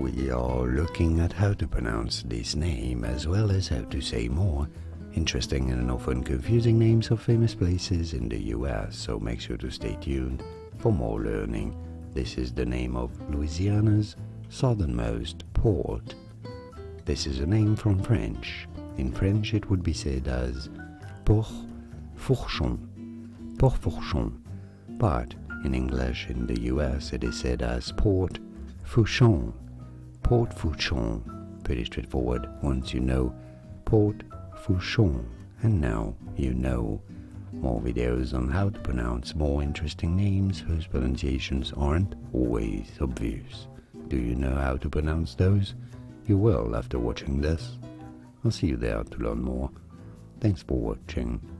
We are looking at how to pronounce this name as well as how to say more interesting and often confusing names of famous places in the US, so make sure to stay tuned for more learning. This is the name of Louisiana's southernmost port. This is a name from French. In French it would be said as Port Fourchon, Port Fourchon, but in English in the US it is said as Port Fourchon, Port Fourchon. Pretty straightforward once you know Port Fourchon. And now you know. More videos on how to pronounce more interesting names whose pronunciations aren't always obvious. Do you know how to pronounce those? You will after watching this. I'll see you there to learn more. Thanks for watching.